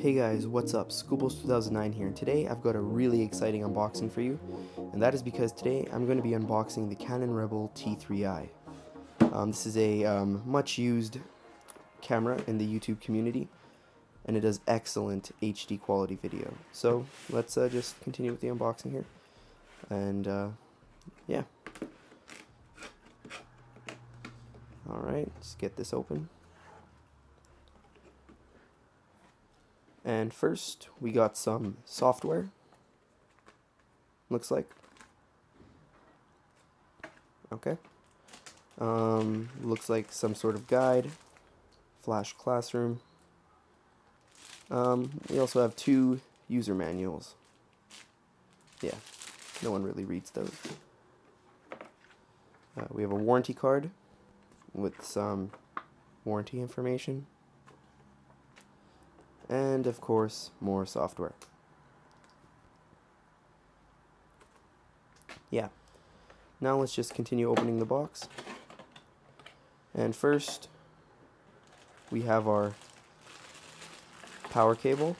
Hey guys, what's up? Scoobles2009 here, and today I've got a really exciting unboxing for you, and that is because today I'm going to be unboxing the Canon Rebel T3i. This is a much used camera in the YouTube community, and it does excellent HD quality video. So let's just continue with the unboxing here, and yeah. Alright, let's get this open. And first, we got some software, looks like. Okay. Looks like some sort of guide, Flash Classroom. We also have two user manuals. Yeah, no one really reads those. We have a warranty card with some warranty information. And, of course, more software. Yeah. Now let's just continue opening the box. And first, we have our power cable.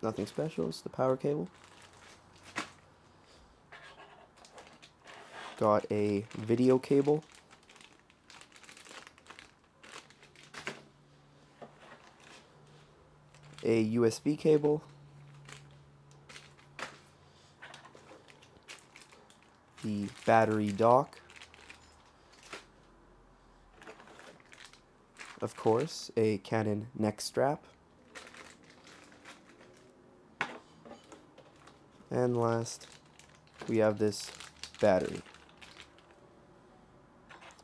Nothing special, it's the power cable. Got a video cable. A USB cable, the battery dock, of course, a Canon neck strap, and last, we have this battery.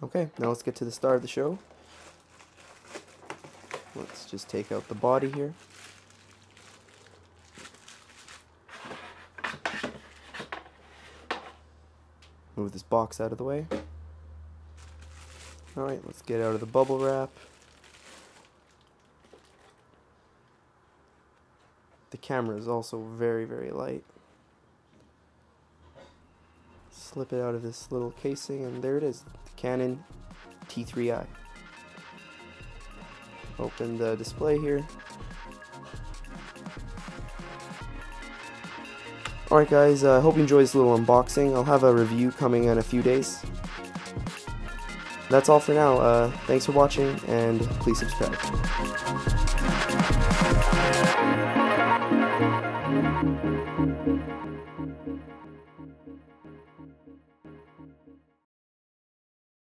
Okay, now let's get to the star of the show. Let's just take out the body here. Move this box out of the way. Alright, let's get out of the bubble wrap. The camera is also very, very light. Slip it out of this little casing, and there it is, the Canon T3i. Open the display here. Alright guys, I hope you enjoyed this little unboxing. I'll have a review coming in a few days. That's all for now. Thanks for watching, and please subscribe.